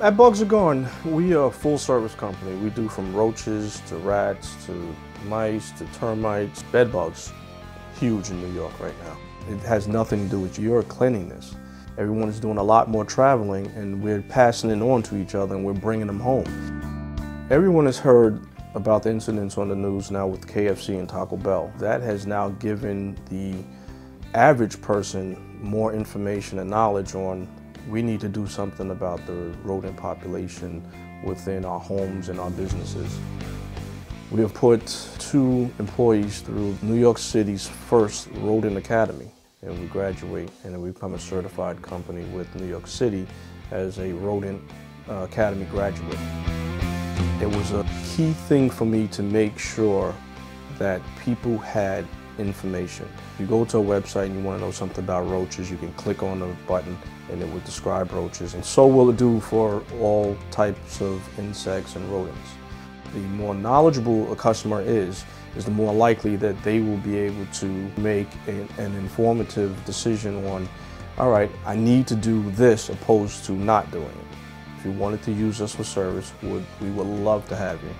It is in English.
At Bugs Are Gone, we are a full-service company. We do from roaches to rats to mice to termites. Bed bugs, huge in New York right now. It has nothing to do with your cleanliness. Everyone is doing a lot more traveling, and we're passing it on to each other, and we're bringing them home. Everyone has heard about the incidents on the news now with KFC and Taco Bell. That has now given the average person more information and knowledge on we need to do something about the rodent population within our homes and our businesses. We have put 2 employees through New York City's first Rodent Academy, and we graduate and then we become a certified company with New York City as a Rodent Academy graduate. It was a key thing for me to make sure that people had information. If you go to a website and you want to know something about roaches, you can click on the button and it will describe roaches. And so will it do for all types of insects and rodents. The more knowledgeable a customer is the more likely that they will be able to make an informative decision on, all right, I need to do this opposed to not doing it. If you wanted to use us for service, we would love to have you.